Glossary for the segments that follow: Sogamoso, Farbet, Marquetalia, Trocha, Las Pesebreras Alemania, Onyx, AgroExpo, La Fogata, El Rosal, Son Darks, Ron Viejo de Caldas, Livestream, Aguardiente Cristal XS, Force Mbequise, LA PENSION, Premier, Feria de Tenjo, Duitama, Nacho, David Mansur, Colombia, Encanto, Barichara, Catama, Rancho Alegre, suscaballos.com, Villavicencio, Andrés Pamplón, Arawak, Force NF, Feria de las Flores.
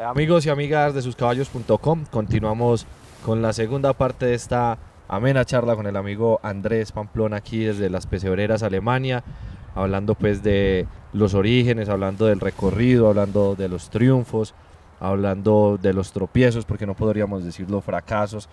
Amigos y amigas de suscaballos.com, continuamos con la segunda parte de esta amena charla con el amigo Andrés Pamplón aquí desde Las Pesebreras Alemania, hablando pues de los orígenes, hablando del recorrido, hablando de los triunfos, hablando de los tropiezos, porque no podríamos decir los fracasos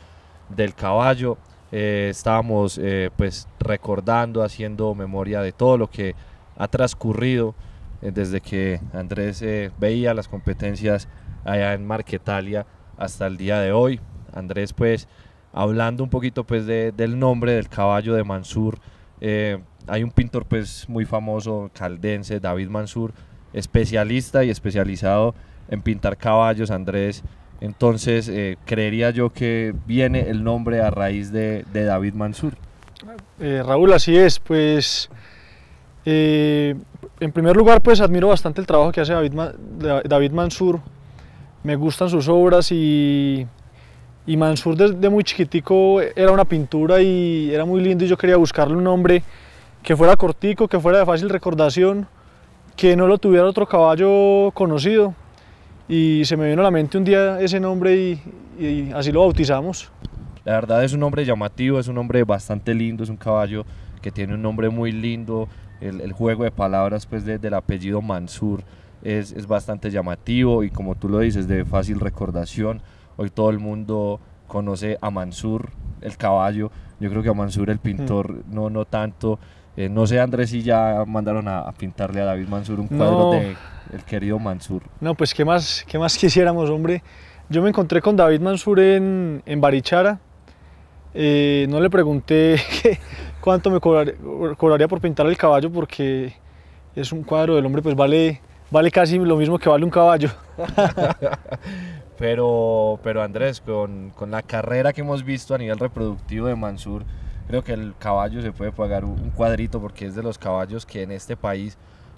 del caballo. Estábamos pues recordando, haciendo memoria de todo lo que ha transcurrido desde que Andrés veía las competencias allá en Marquetalia hasta el día de hoy. Andrés, pues hablando un poquito pues del nombre del caballo de Mansur, hay un pintor pues muy famoso caldense, David Mansur, especialista y especializado en pintar caballos, Andrés. Entonces creería yo que viene el nombre a raíz de David Mansur. Raúl, así es. Pues en primer lugar, pues admiro bastante el trabajo que hace David Mansur. Me gustan sus obras y Mansur desde muy chiquitico era una pintura y era muy lindo, y yo quería buscarle un nombre que fuera cortico, que fuera de fácil recordación, que no lo tuviera otro caballo conocido, y se me vino a la mente un día ese nombre y así lo bautizamos. La verdad es un nombre llamativo, es un nombre bastante lindo, es un caballo que tiene un nombre muy lindo. El juego de palabras pues del apellido Mansur es bastante llamativo y, como tú lo dices, de fácil recordación. Hoy todo el mundo conoce a Mansur, el caballo. Yo creo que a Mansur, el pintor, no tanto. No sé, Andrés, si ya mandaron a pintarle a David Mansur un cuadro de el querido Mansur. No, pues qué más quisiéramos, hombre. Yo me encontré con David Mansur en Barichara. No le pregunté cuánto me cobraría por pintar el caballo, porque es un cuadro del hombre, pues vale casi lo mismo que vale un caballo. pero Andrés, con la carrera que hemos visto a nivel reproductivo de Mansur, creo que el caballo se puede pagar un cuadrito, porque es de los caballos que en este país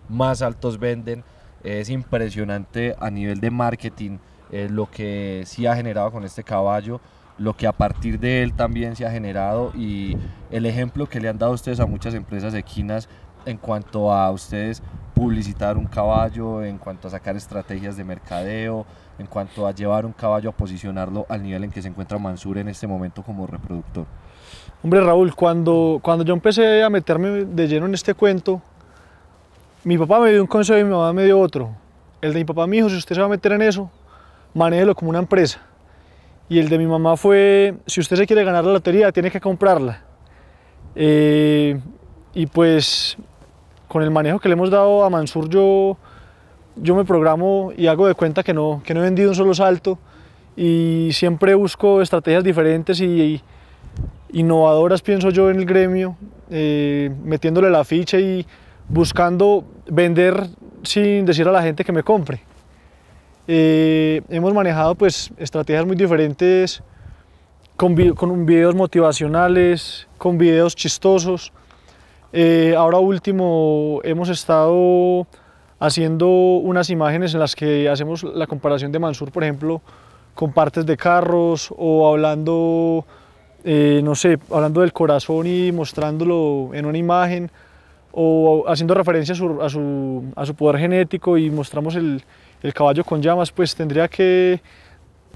más altos venden. Es impresionante a nivel de marketing lo que sí ha generado con este caballo, lo que a partir de él también se ha generado, y el ejemplo que le han dado ustedes a muchas empresas equinas en cuanto a ustedes publicitar un caballo, en cuanto a sacar estrategias de mercadeo, en cuanto a llevar un caballo a posicionarlo al nivel en que se encuentra Mansur en este momento como reproductor. Hombre, Raúl, cuando yo empecé a meterme de lleno en este cuento, mi papá me dio un consejo y mi mamá me dio otro. El de mi papá me dijo: si usted se va a meter en eso, manéjelo como una empresa. Y el de mi mamá fue: si usted se quiere ganar la lotería, tiene que comprarla. Y pues con el manejo que le hemos dado a Mansur, yo me programo y hago de cuenta que no he vendido un solo salto, y siempre busco estrategias diferentes y innovadoras, pienso yo, en el gremio, metiéndole la ficha y buscando vender sin decir a la gente que me compre. Hemos manejado pues estrategias muy diferentes, con videos motivacionales, con videos chistosos. Ahora último hemos estado haciendo unas imágenes en las que hacemos la comparación de Mansur, por ejemplo, con partes de carros, o hablando, no sé, hablando del corazón y mostrándolo en una imagen, o haciendo referencia a su poder genético, y mostramos el caballo con llamas. Pues tendría que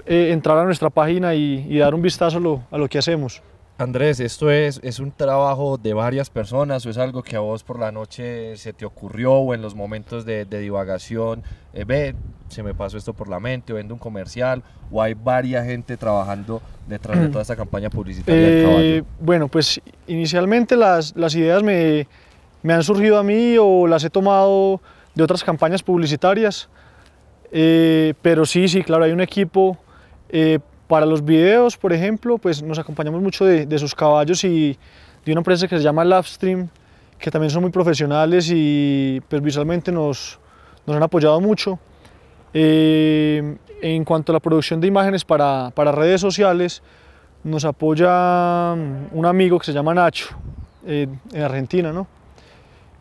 entrar a nuestra página y dar un vistazo a lo que hacemos. Andrés, ¿esto es un trabajo de varias personas, o es algo que a vos por la noche se te ocurrió, o en los momentos de divagación, ve, se me pasó esto por la mente, o vendo un comercial, o hay varias gente trabajando detrás de toda esta campaña publicitaria del caballo? Bueno, pues inicialmente las ideas me han surgido a mí, o las he tomado de otras campañas publicitarias. Pero sí, claro, hay un equipo. Para los videos, por ejemplo, pues nos acompañamos mucho de sus caballos y de una empresa que se llama Livestream, que también son muy profesionales y pues visualmente nos han apoyado mucho. En cuanto a la producción de imágenes para redes sociales, nos apoya un amigo que se llama Nacho, en Argentina, ¿no?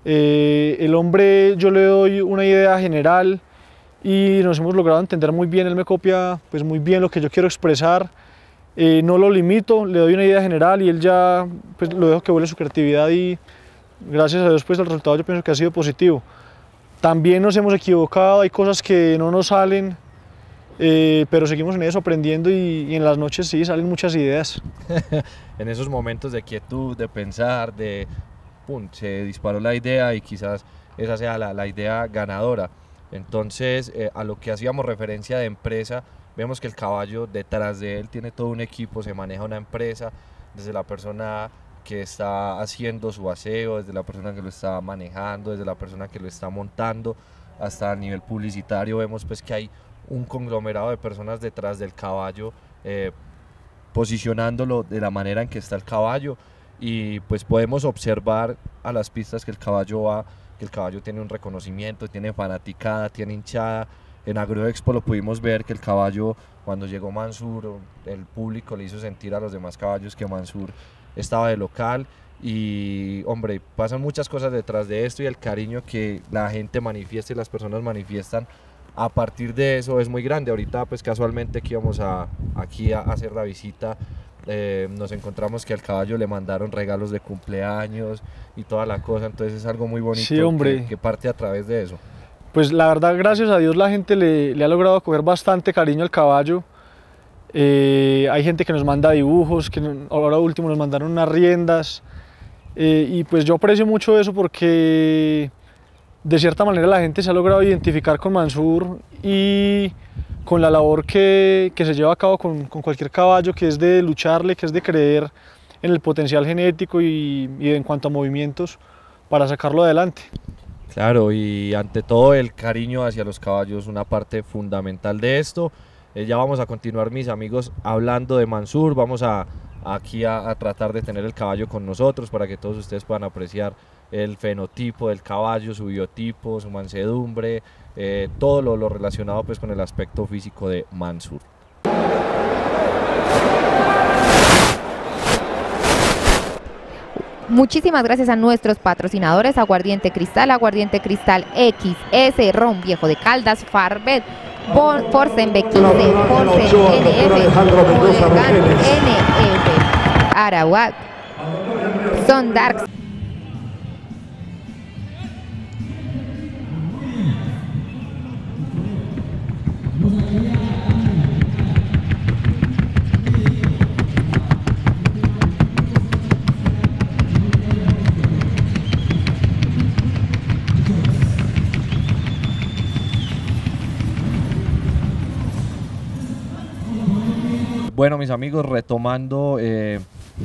El hombre, yo le doy una idea general y nos hemos logrado entender muy bien. Él me copia pues muy bien lo que yo quiero expresar, no lo limito, le doy una idea general y él ya pues lo dejo que vuele su creatividad, y gracias a Dios pues el resultado yo pienso que ha sido positivo. También nos hemos equivocado, hay cosas que no nos salen, Pero seguimos en eso, aprendiendo, y en las noches sí salen muchas ideas. En esos momentos de quietud, de pensar, de pum, se disparó la idea y quizás esa sea la idea ganadora. Entonces, a lo que hacíamos referencia de empresa, vemos que el caballo, detrás de él, tiene todo un equipo, se maneja una empresa, desde la persona que está haciendo su aseo, desde la persona que lo está manejando, desde la persona que lo está montando, hasta a nivel publicitario. Vemos pues que hay un conglomerado de personas detrás del caballo, posicionándolo de la manera en que está el caballo, y pues podemos observar a las pistas que el caballo va, que el caballo tiene un reconocimiento, tiene fanaticada, tiene hinchada. En AgroExpo lo pudimos ver, que el caballo, cuando llegó Mansur, el público le hizo sentir a los demás caballos que Mansur estaba de local. Y hombre, pasan muchas cosas detrás de esto, y el cariño que la gente manifiesta y las personas manifiestan a partir de eso es muy grande. Ahorita pues casualmente que íbamos aquí a hacer la visita, nos encontramos que al caballo le mandaron regalos de cumpleaños y toda la cosa. Entonces es algo muy bonito, sí, hombre, que parte a través de eso. Pues la verdad, gracias a Dios, la gente le ha logrado coger bastante cariño al caballo. Hay gente que nos manda dibujos, que ahora último nos mandaron unas riendas, y pues yo aprecio mucho eso, porque de cierta manera la gente se ha logrado identificar con Mansur y con la labor que se lleva a cabo con cualquier caballo, que es de lucharle, que es de creer en el potencial genético y en cuanto a movimientos para sacarlo adelante. Claro, y ante todo el cariño hacia los caballos, una parte fundamental de esto. Ya vamos a continuar, mis amigos, hablando de Mansur. Vamos aquí a tratar de tener el caballo con nosotros para que todos ustedes puedan apreciar el fenotipo del caballo, su biotipo, su mansedumbre, todo lo relacionado pues con el aspecto físico de Mansur. Muchísimas gracias a nuestros patrocinadores: Aguardiente Cristal XS, Ron Viejo de Caldas, Farbet, Force Mbequise, Force NF, Arawak, Son Darks. Bueno, mis amigos, retomando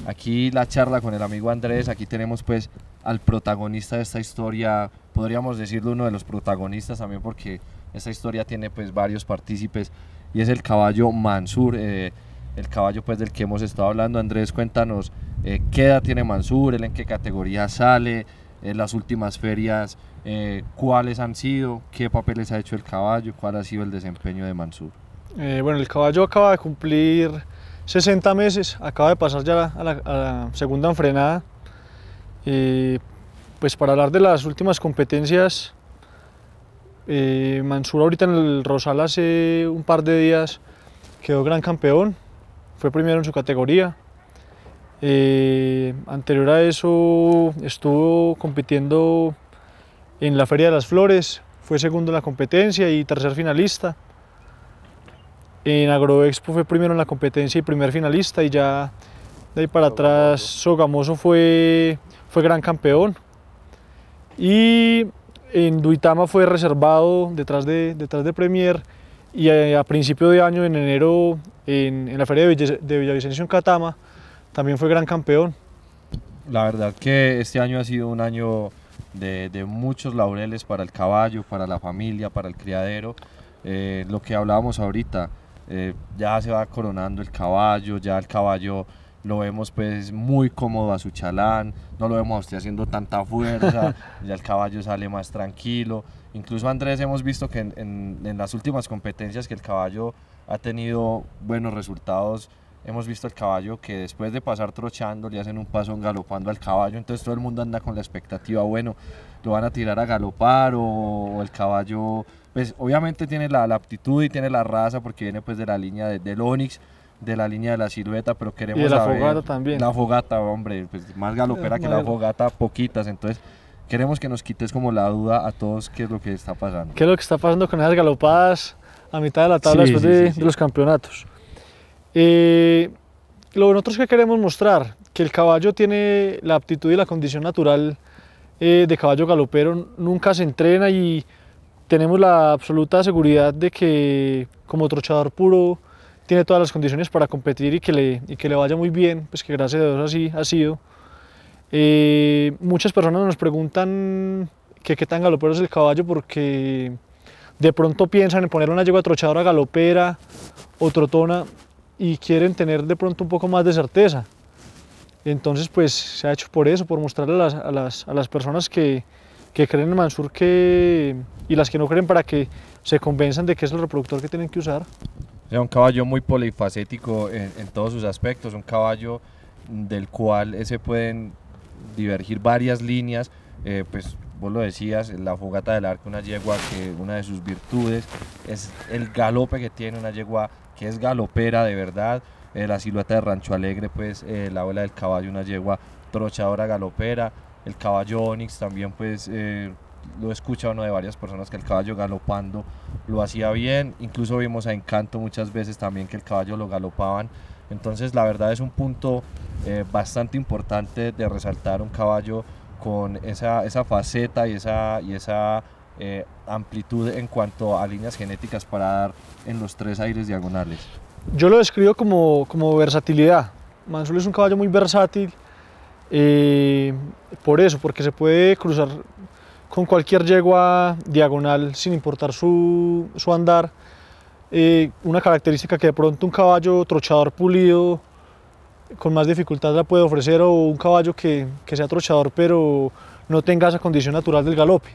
aquí la charla con el amigo Andrés, aquí tenemos pues al protagonista de esta historia, podríamos decirlo uno de los protagonistas también, porque esta historia tiene pues varios partícipes, y es el caballo Mansur, el caballo pues del que hemos estado hablando. Andrés, cuéntanos qué edad tiene Mansur, él en qué categoría sale, las últimas ferias, cuáles han sido, qué papeles ha hecho el caballo, cuál ha sido el desempeño de Mansur. Bueno, el caballo acaba de cumplir 60 meses, acaba de pasar ya a la segunda enfrenada. Pues para hablar de las últimas competencias, Mansur ahorita en el Rosal hace un par de días quedó gran campeón, fue primero en su categoría. Anterior a eso estuvo compitiendo en la Feria de las Flores, fue segundo en la competencia y tercer finalista. En AgroExpo fue primero en la competencia y primer finalista, y ya de ahí para atrás Sogamoso fue gran campeón, y en Duitama fue reservado detrás de Premier, y a principio de año, en enero, en la Feria de Villavicencio en Catama, también fue gran campeón. La verdad que este año ha sido un año de muchos laureles para el caballo, para la familia, para el criadero. Lo que hablábamos ahorita, ya se va coronando el caballo, ya el caballo lo vemos pues muy cómodo a su chalán, no lo vemos a usted haciendo tanta fuerza, ya el caballo sale más tranquilo. Incluso, Andrés, hemos visto que en las últimas competencias que el caballo ha tenido buenos resultados, hemos visto el caballo que después de pasar trochando le hacen un pasón galopando al caballo, entonces todo el mundo anda con la expectativa, bueno, lo van a tirar a galopar, o el caballo pues obviamente tiene la aptitud y tiene la raza, porque viene pues de la línea del Onyx, de la línea de la silueta, pero queremos saber... Y de la Fogata también. La Fogata, hombre, pues más galopera que la Fogata, poquitas. Entonces queremos que nos quites como la duda a todos qué es lo que está pasando. ¿Qué es lo que está pasando con esas galopadas? a mitad de la tabla, sí, después de los campeonatos. Lo nosotros que queremos mostrar, que el caballo tiene la aptitud y la condición natural de caballo galopero, nunca se entrena y tenemos la absoluta seguridad de que como trochador puro tiene todas las condiciones para competir y que le vaya muy bien, pues que gracias a Dios así ha sido. Muchas personas nos preguntan que qué tan galopero es el caballo porque de pronto piensan en poner una yegua trochadora galopera o trotona y quieren tener de pronto un poco más de certeza. Entonces pues se ha hecho por eso, por mostrarle a las personas que creen en Mansur y las que no creen para que se convenzan de que es el reproductor que tienen que usar. Es un caballo muy polifacético en todos sus aspectos, un caballo del cual se pueden divergir varias líneas, pues vos lo decías, la fogata del arco, una yegua que una de sus virtudes es el galope que tiene, una yegua que es galopera de verdad, la silueta de Rancho Alegre, pues la abuela del caballo, una yegua trochadora galopera, el caballo Onyx también, pues lo escucha uno de varias personas que el caballo galopando lo hacía bien, incluso vimos a Encanto muchas veces también que el caballo lo galopaban. Entonces la verdad es un punto bastante importante de resaltar, un caballo con esa faceta y esa amplitud en cuanto a líneas genéticas para dar en los tres aires diagonales. Yo lo describo como versatilidad. Mansur es un caballo muy versátil, por eso, porque se puede cruzar con cualquier yegua diagonal sin importar su andar. Una característica que de pronto un caballo trochador pulido con más dificultad la puede ofrecer, o un caballo que sea trochador pero no tenga esa condición natural del galope.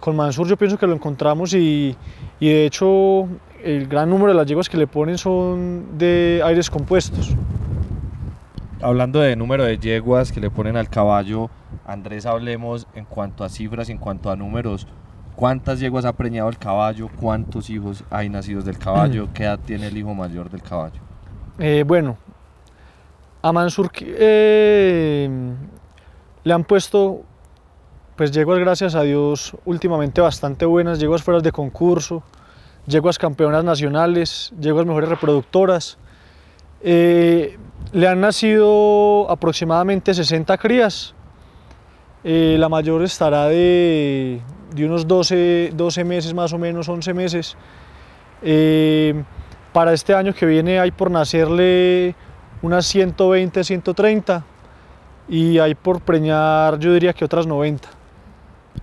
Con Mansur yo pienso que lo encontramos y de hecho el gran número de las yeguas que le ponen son de aires compuestos. Hablando de número de yeguas que le ponen al caballo, Andrés, hablemos en cuanto a cifras, en cuanto a números. ¿Cuántas yeguas ha preñado el caballo? ¿Cuántos hijos hay nacidos del caballo? ¿Qué edad tiene el hijo mayor del caballo? Bueno, a Mansur le han puesto pues yeguas, gracias a Dios, últimamente bastante buenas, yeguas fuera de concurso, yeguas campeonas nacionales, yeguas mejores reproductoras. Le han nacido aproximadamente 60 crías, la mayor estará de unos 12 meses más o menos, 11 meses. Para este año que viene hay por nacerle unas 120, 130 y hay por preñar yo diría que otras 90.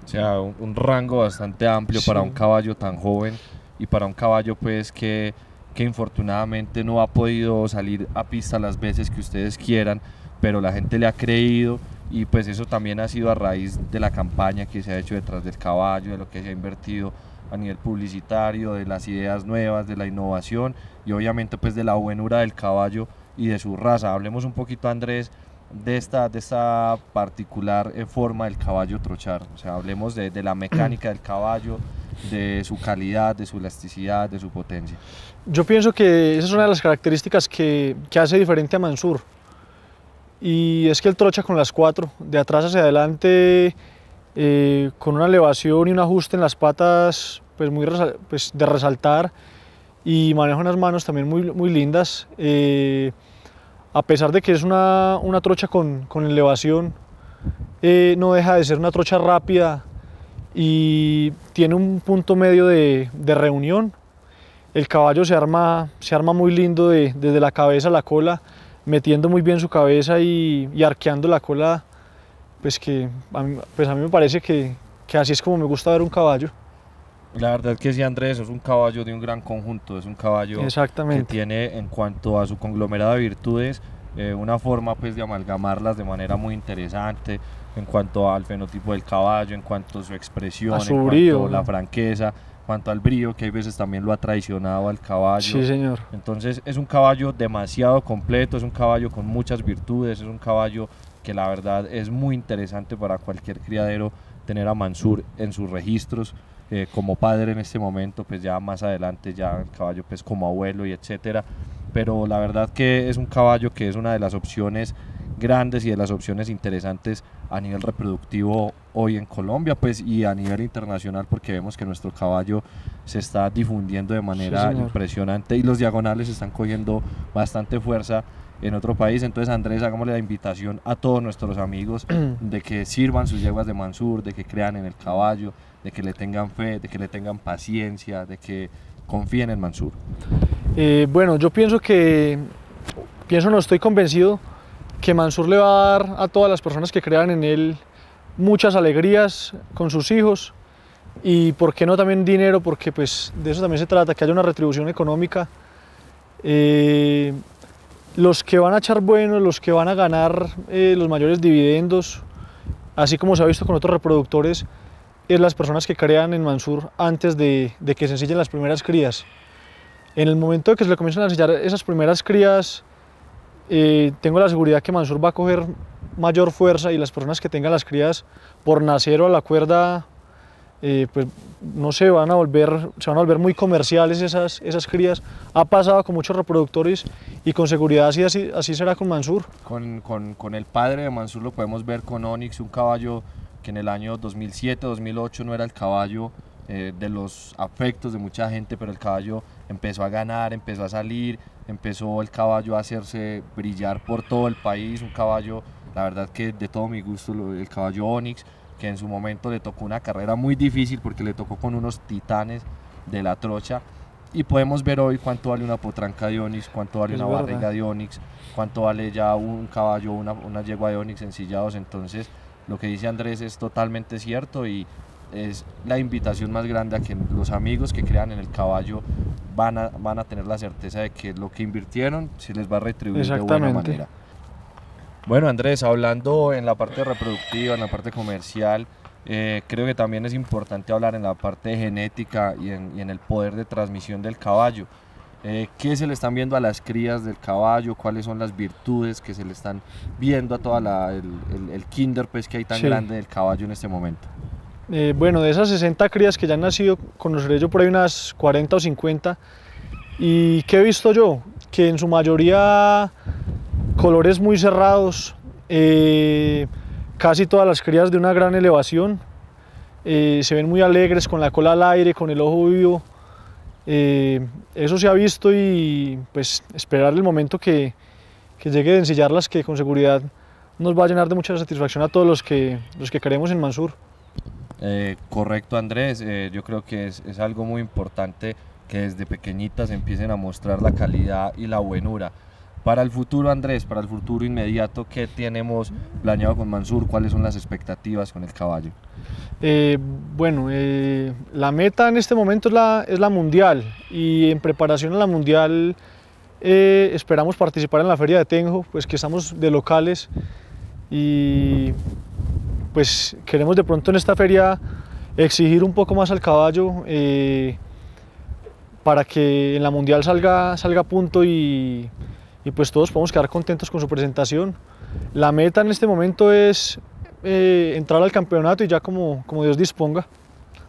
O sea, un rango bastante amplio, sí, para un caballo tan joven y para un caballo pues que infortunadamente no ha podido salir a pista las veces que ustedes quieran, pero la gente le ha creído. Y pues eso también ha sido a raíz de la campaña que se ha hecho detrás del caballo, de lo que se ha invertido a nivel publicitario, de las ideas nuevas, de la innovación y obviamente pues de la buenura del caballo y de su raza. Hablemos un poquito, Andrés, de esta particular forma del caballo trochar. O sea, hablemos de la mecánica del caballo, de su calidad, de su elasticidad, de su potencia. Yo pienso que esa es una de las características que hace diferente a Mansur. Y es que el trocha con las cuatro, de atrás hacia adelante, con una elevación y un ajuste en las patas pues muy de resaltar, y maneja unas manos también muy, muy lindas. A pesar de que es una trocha con elevación, no deja de ser una trocha rápida y tiene un punto medio de reunión. El caballo se arma muy lindo desde la cabeza a la cola, metiendo muy bien su cabeza y arqueando la cola, pues a mí me parece que así es como me gusta ver un caballo. La verdad es que sí, Andrés, es un caballo de un gran conjunto, es un caballo que tiene en cuanto a su conglomerado de virtudes una forma pues de amalgamarlas de manera muy interesante en cuanto al fenotipo del caballo, en cuanto a su expresión, en cuanto a la franqueza, en cuanto al brío, que hay veces también lo ha traicionado al caballo. Sí, señor. Entonces es un caballo demasiado completo, es un caballo con muchas virtudes, es un caballo que la verdad es muy interesante para cualquier criadero tener a Mansur en sus registros como padre en este momento, pues ya más adelante ya el caballo pues como abuelo y etcétera, pero la verdad que es un caballo que es una de las opciones grandes y de las opciones interesantes a nivel reproductivo hoy en Colombia, pues, y a nivel internacional, porque vemos que nuestro caballo se está difundiendo de manera impresionante y los diagonales están cogiendo bastante fuerza en otro país. Entonces, Andrés, hagámosle la invitación a todos nuestros amigos de que sirvan sus yeguas de Mansur, de que crean en el caballo, de que le tengan fe, de que le tengan paciencia, de que confíen en Mansur. Bueno, yo pienso que, no estoy convencido que Mansur le va a dar a todas las personas que crean en él muchas alegrías con sus hijos y, ¿por qué no?, también dinero, porque pues de eso también se trata, que haya una retribución económica. Los que van a echar buenos, los que van a ganar los mayores dividendos, así como se ha visto con otros reproductores, es las personas que crean en Mansur antes de que se ensillen las primeras crías. En el momento de que se le comiencen a ensillar esas primeras crías, tengo la seguridad que Mansur va a coger mayor fuerza, y las personas que tengan las crías por nacer o a la cuerda, pues no sé, se van a volver muy comerciales esas crías. Ha pasado con muchos reproductores y con seguridad así será con Mansur. Con el padre de Mansur lo podemos ver con Onyx, un caballo que en el año 2007-2008 no era el caballo de los afectos de mucha gente, pero el caballo empezó a ganar, empezó a salir, empezó el caballo a hacerse brillar por todo el país. Un caballo, la verdad, que de todo mi gusto, el caballo Onyx, que en su momento le tocó una carrera muy difícil porque le tocó con unos titanes de la Trocha, y podemos ver hoy cuánto vale una potranca de Onyx, cuánto vale una barriga de Onyx, cuánto vale ya un caballo, una yegua de Onyx ensillados. Entonces, lo que dice Andrés es totalmente cierto y es la invitación más grande a que los amigos que crean en el caballo van a tener la certeza de que lo que invirtieron se les va a retribuir de buena manera. Bueno, Andrés, hablando en la parte reproductiva, en la parte comercial, creo que también es importante hablar en la parte de genética y en el poder de transmisión del caballo. ¿Qué se le están viendo a las crías del caballo? ¿Cuáles son las virtudes que se le están viendo a toda el kinder, pues, que hay tan grande del caballo en este momento? Bueno, de esas 60 crías que ya han nacido, conoceré yo por ahí unas 40 o 50. ¿Y qué he visto yo? Que en su mayoría colores muy cerrados, casi todas las crías de una gran elevación, se ven muy alegres, con la cola al aire, con el ojo vivo. Eso se ha visto, y pues esperar el momento que llegue de ensillarlas, que con seguridad nos va a llenar de mucha satisfacción a todos los que queremos en Mansur. Correcto, Andrés, yo creo que es algo muy importante que desde pequeñitas empiecen a mostrar la calidad y la buenura. Para el futuro, Andrés, para el futuro inmediato, ¿qué tenemos planeado con Mansur? ¿Cuáles son las expectativas con el caballo? Bueno, la meta en este momento es la mundial, y en preparación a la mundial esperamos participar en la Feria de Tenjo, pues que estamos de locales, y pues queremos de pronto en esta feria exigir un poco más al caballo para que en la mundial salga a punto y pues todos podemos quedar contentos con su presentación. La meta en este momento es entrar al campeonato y ya como Dios disponga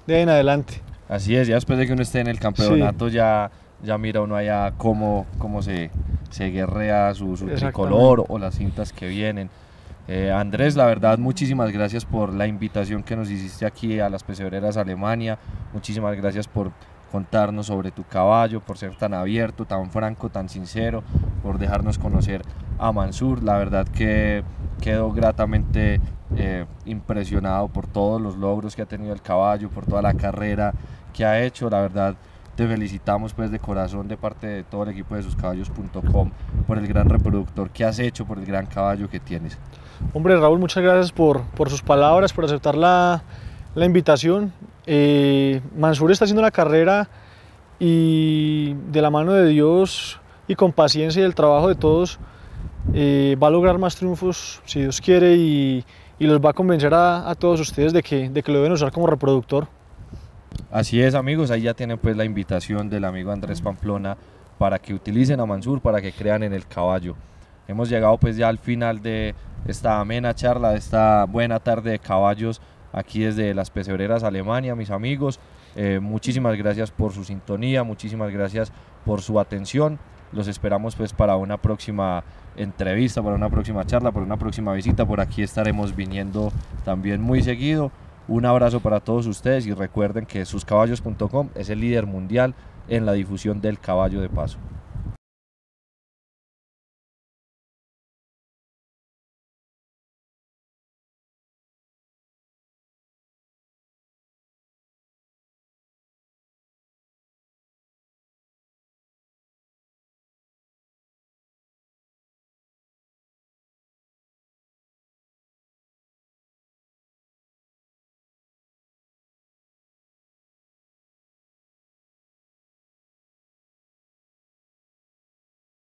de ahí en adelante. Así es, ya después de que uno esté en el campeonato ya mira uno allá cómo se guerrea su tricolor o las cintas que vienen. Andrés, la verdad, muchísimas gracias por la invitación que nos hiciste aquí a Las Pesebreras Alemania. Muchísimas gracias por contarnos sobre tu caballo, por ser tan abierto, tan franco, tan sincero, por dejarnos conocer a Mansur. La verdad que quedo gratamente impresionado por todos los logros que ha tenido el caballo, por toda la carrera que ha hecho. La verdad, te felicitamos, pues, de corazón, de parte de todo el equipo de suscaballos.com, por el gran reproductor que has hecho, por el gran caballo que tienes. Hombre, Raúl, muchas gracias por sus palabras, por aceptar la invitación. Mansur está haciendo una carrera, y de la mano de Dios y con paciencia y el trabajo de todos va a lograr más triunfos si Dios quiere, y los va a convencer a todos ustedes de que lo deben usar como reproductor. Así es, amigos, ahí ya tienen, pues, la invitación del amigo Andrés Pamplona para que utilicen a Mansur, para que crean en el caballo. Hemos llegado, pues, ya al final de esta amena charla, de esta buena tarde de caballos aquí desde Las Pesebreras Alemania, mis amigos. Muchísimas gracias por su sintonía, muchísimas gracias por su atención. Los esperamos pues para una próxima entrevista, para una próxima charla, para una próxima visita. Por aquí estaremos viniendo también muy seguido. Un abrazo para todos ustedes y recuerden que suscaballos.com es el líder mundial en la difusión del caballo de paso.